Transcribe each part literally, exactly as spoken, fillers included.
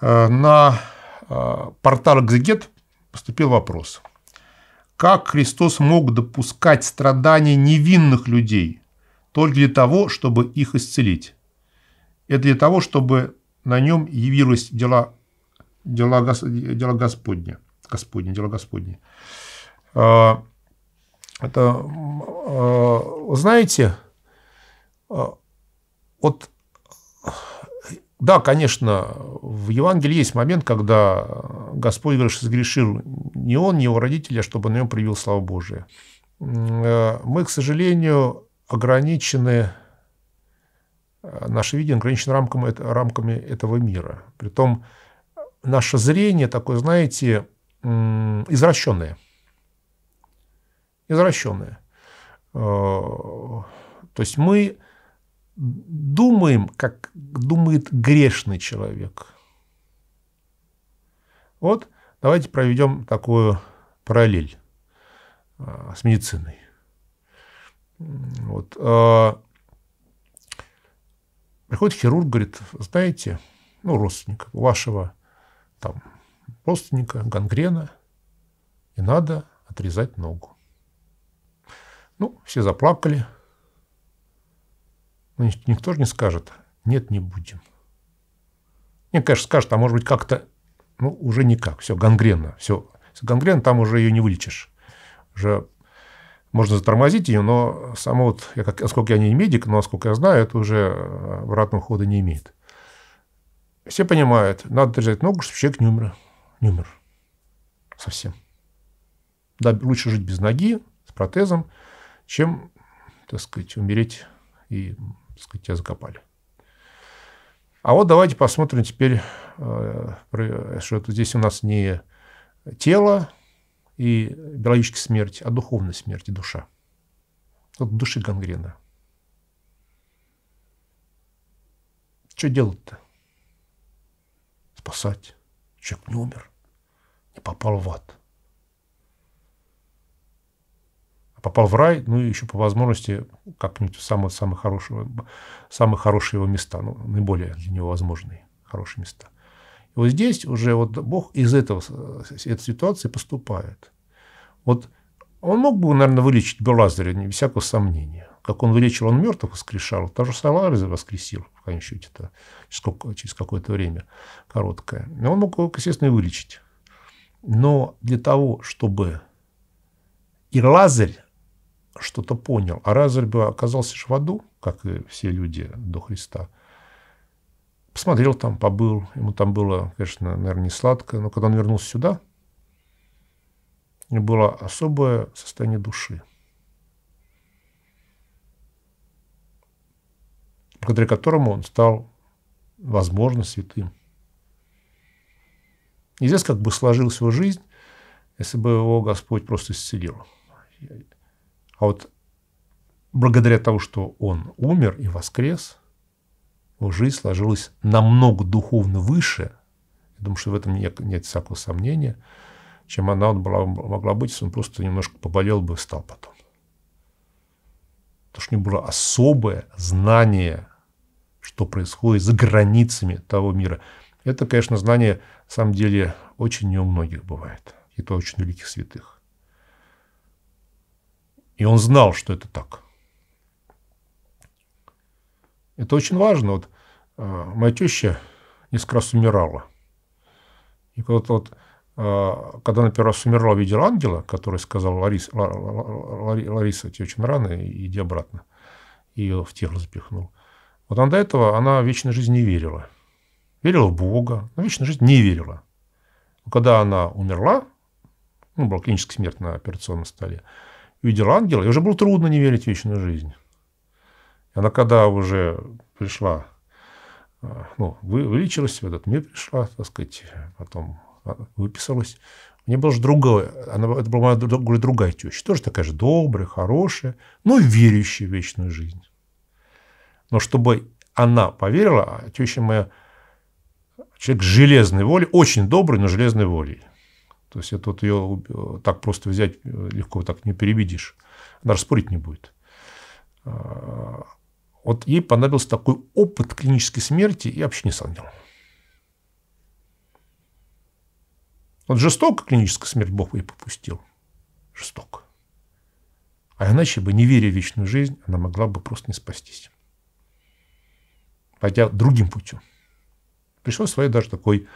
на портал Экзегет поступил вопрос. Как Христос мог допускать страдания невинных людей только для того, чтобы их исцелить? Это для того, чтобы на нем явилось дела, дела, дела Господня. Господня, дела Господня. Это, знаете, вот, да, конечно, в Евангелии есть момент, когда Господь говорит, что согрешил не он, не его родители, а чтобы на нем проявил славу Божию. Мы, к сожалению, ограничены, наше видение ограничено рамками, рамками этого мира. Притом наше зрение такое, знаете, извращенное. Извращенное. То есть мы думаем, как думает грешный человек. Вот давайте проведем такую параллель с медициной. Вот. Приходит хирург, говорит, знаете, ну, родственник вашего там, родственника, гангрена, и надо отрезать ногу. Ну, все заплакали. Но никто же не скажет, нет, не будем. Мне, конечно, скажет, а может быть, как-то, ну, уже никак, все, гангрена, все. Гангрена, там уже ее не вылечишь. Уже можно затормозить ее, но само вот, я, как, насколько я не медик, но, насколько я знаю, это уже обратного хода не имеет. Все понимают, надо отрезать ногу, чтобы человек не умер. Не умер. Совсем. Да, лучше жить без ноги, с протезом, чем, так сказать, умереть и, так сказать, тебя закопали. А вот давайте посмотрим теперь, что здесь у нас не тело и биологическая смерть, а духовная смерть и душа. Вот души гангрена. Что делать-то? Спасать. Человек не умер, не попал в ад. Попал в рай, ну и еще по возможности как-нибудь в самые, самые, хорошие, самые хорошие его места, ну, наиболее для него возможные хорошие места. И вот здесь уже вот Бог из этого, из этой ситуации поступает. Вот он мог бы, наверное, вылечить бы Лазаря, без всякого сомнения. Как он вылечил, он мертвых воскрешал, та же Лазаря воскресил, в конечном счете, через какое-то время короткое. Но он мог его, естественно, и вылечить. Но для того, чтобы и Лазарь что-то понял, а Лазарь бы оказался в аду, как и все люди до Христа. Посмотрел там, побыл, ему там было, конечно, наверное, не сладко, но когда он вернулся сюда, у него было особое состояние души, благодаря которому он стал, возможно, святым. И здесь как бы сложилась его жизнь, если бы его Господь просто исцелил. А вот благодаря тому, что он умер и воскрес, его жизнь сложилась намного духовно выше, я думаю, что в этом нет, нет всякого сомнения, чем она была, могла быть, если он просто немножко поболел бы и встал потом. Потому что у него было особое знание, что происходит за границами того мира. Это, конечно, знание, на самом деле, очень не у многих бывает. И то очень великих святых. И он знал, что это так. Это очень важно. Вот, э, моя теща несколько раз умирала. И когда, вот, э, когда она первый раз умерла, увидела ангела, который сказал, Ларис, Лар, Лар, Лариса, тебе очень рано, иди обратно. И ее в тело запихнул. Вот она до этого, она в вечную жизнь не верила. Верила в Бога, но в вечную жизнь не верила. Но когда она умерла, ну, была клиническая смерть на операционном столе, увидела ангела, и уже было трудно не верить в вечную жизнь. И она когда уже пришла, ну, вылечилась, в этот мир пришла, так сказать, потом выписалась, у нее была же другая, она, это была моя другая теща, тоже такая же добрая, хорошая, но верящая в вечную жизнь. Но чтобы она поверила, а теща моя, человек железной воли, очень добрый, но железной волей. То есть, это вот ее так просто взять, легко так не переведишь. Она же спорить не будет. Вот ей понадобился такой опыт клинической смерти и общения с ангелом. Вот жестоко клиническая смерть Бог ей попустил. Жестоко. А иначе бы, не веря в вечную жизнь, она могла бы просто не спастись. Хотя другим путем. Пришлось своей даже такой,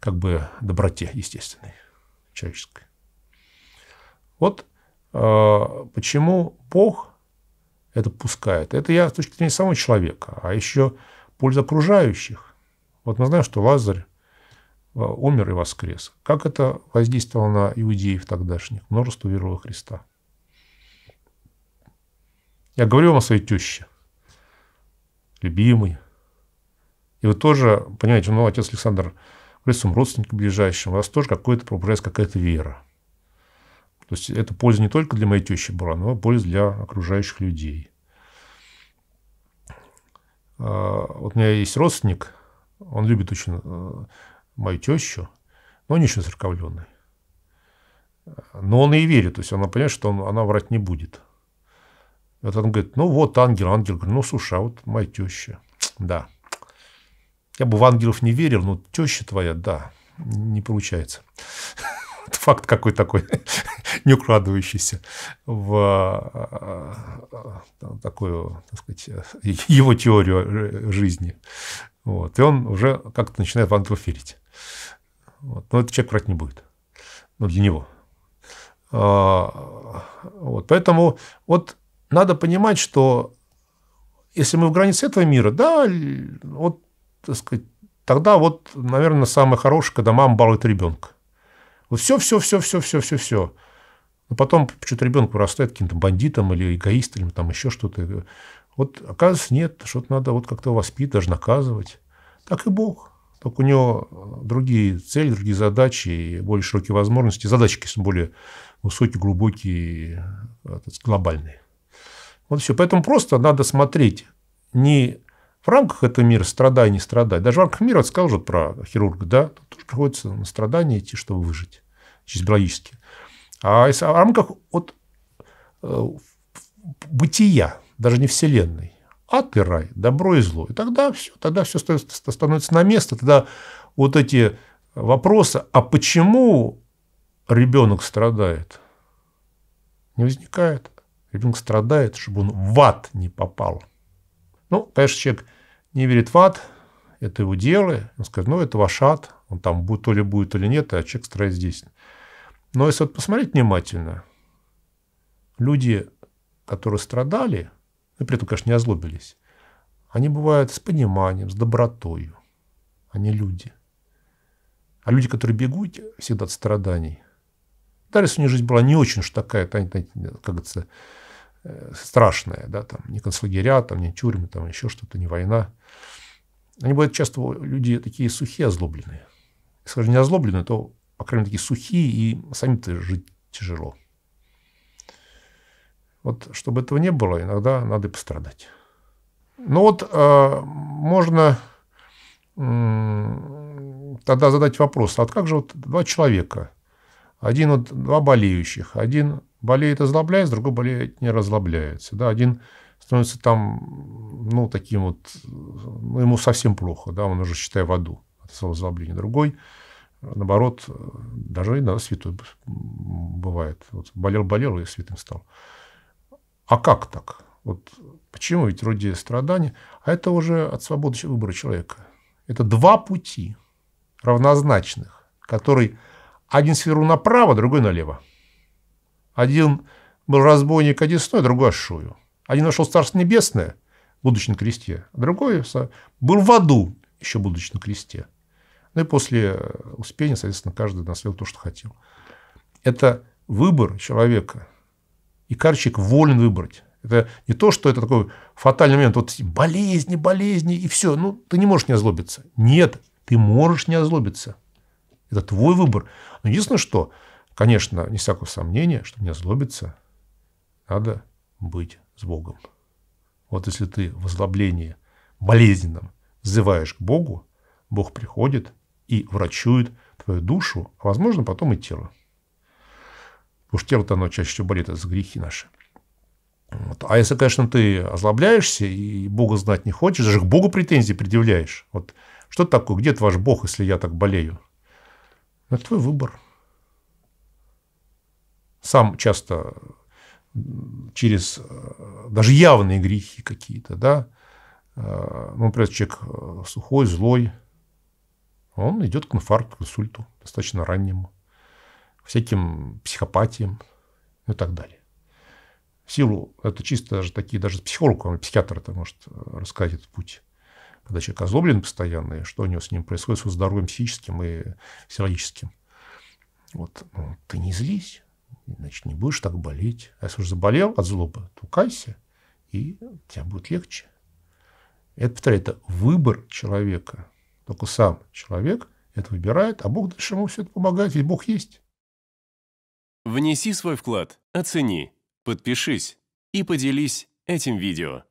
как бы, доброте естественной, человеческой. Вот э, почему Бог это пускает. Это я с точки зрения самого человека, а еще польза окружающих. Вот мы знаем, что Лазарь умер и воскрес. Как это воздействовало на иудеев тогдашних? Множество веровало в Христа. Я говорю вам о своей теще, любимой. И вы тоже, понимаете, ну, отец Александр говорит своим родственникам ближайшим, у вас тоже какое-то пробуждается какая-то вера. То есть это польза не только для моей тещи была, но и польза для окружающих людей. Вот у меня есть родственник, он любит очень мою тещу, но он не очень церковленный. Но он и верит, то есть она понимает, что он, она врать не будет. Вот он говорит, ну вот ангел, ангел, говорит, ну слушай, а вот моя теща, да. Я бы в ангелов не верил, но теща твоя, да, не получается. Факт какой такой, не укладывающийся в такую, так сказать, его теорию жизни. Вот. И он уже как-то начинает в ангелов верить. Вот. Но этот человек врать не будет. Ну, для него. Вот. Поэтому вот надо понимать, что если мы в границе этого мира, да, вот, так сказать, тогда вот, наверное, самое хорошее, когда мама балует ребенка. Вот все, все, все, все, все, все, все. Но потом почему-то ребенок вырастает каким-то бандитом или эгоистом, или там еще что-то. Вот, оказывается, нет, что-то надо вот как-то воспитывать, даже наказывать. Так и Бог. Только у него другие цели, другие задачи, и более широкие возможности. Задачи, конечно, более высокие, глубокие, глобальные. Вот все. Поэтому просто надо смотреть не в рамках этого мира страдай, не страдай. Даже в рамках мира, вот сказал же про хирурга, да, тут тоже приходится на страдания идти, чтобы выжить, чисто биологически. А если в рамках от бытия, даже не вселенной, ад и рай, добро и зло. И тогда все, тогда все становится на место. Тогда вот эти вопросы, а почему ребенок страдает, не возникает. Ребенок страдает, чтобы он в ад не попал. Ну, конечно, человек не верит в ад, это его дело. Он скажет, ну, это ваш ад, он там будет, то ли будет, то ли нет, а человек страдает здесь. Но если вот посмотреть внимательно, люди, которые страдали, и при этом, конечно, не озлобились, они бывают с пониманием, с добротою. Они люди. А люди, которые бегут всегда от страданий, даже если у них жизнь была не очень уж такая, как это... страшное, да, там, не концлагеря, там, не тюрьмы, там, еще что-то, не война. Они бывают часто люди такие сухие, озлобленные. Если же не озлобленные, то, по крайней мере, такие сухие, и самим-то жить тяжело. Вот, чтобы этого не было, иногда надо и пострадать. Ну вот, э, можно э, тогда задать вопрос, а как же вот два человека, один, вот, два болеющих, один... болеет озлобляется, другой болеет не разлобляется. Да? Один становится там, ну, таким вот, ну, ему совсем плохо, да, он уже, считай, в аду от своего озлобления. Другой, наоборот, даже иногда святой бывает. Вот болел-болел и святым стал. А как так? Вот почему? Ведь вроде страдания. А это уже от свободы выбора человека. Это два пути равнозначных, который один свернул направо, другой налево. Один был разбойник одесной, другой ошую. Один нашел Царство Небесное, будучи на кресте, а другой был в аду, еще будучи на кресте. Ну и после успения, соответственно, каждый наследил то, что хотел. Это выбор человека. И карчик волен выбрать. Это не то, что это такой фатальный момент. Вот болезни, болезни, и все. Ну, ты не можешь не озлобиться. Нет, ты можешь не озлобиться. Это твой выбор. Но единственное, что... Конечно, не всякого сомнения, что не озлобиться, надо быть с Богом. Вот если ты в озлоблении болезненном взываешь к Богу, Бог приходит и врачует твою душу, а возможно потом и тело. Потому что тело-то оно чаще всего болит из-за грехи наши. Вот. А если, конечно, ты озлобляешься и Бога знать не хочешь, даже к Богу претензии предъявляешь. Вот что такое, где это ваш Бог, если я так болею? Это твой выбор. сам часто через даже явные грехи какие-то, да, ну, например, человек сухой, злой, он идет к инфаркту, к инсульту достаточно раннему, всяким психопатиям и так далее. В силу, это чисто даже такие, даже психолог, психиатр это может рассказать этот путь, когда человек озлоблен постоянно, и что у него с ним происходит, с его здоровьем психическим и физиологическим. Вот, ну, ты не злись, значит, не будешь так болеть. А если уж заболел от злобы, то кайся, и тебе будет легче. Это, повторяю, это выбор человека. Только сам человек это выбирает, а Бог дальше ему все это помогает, ведь Бог есть. Внеси свой вклад, оцени, подпишись и поделись этим видео.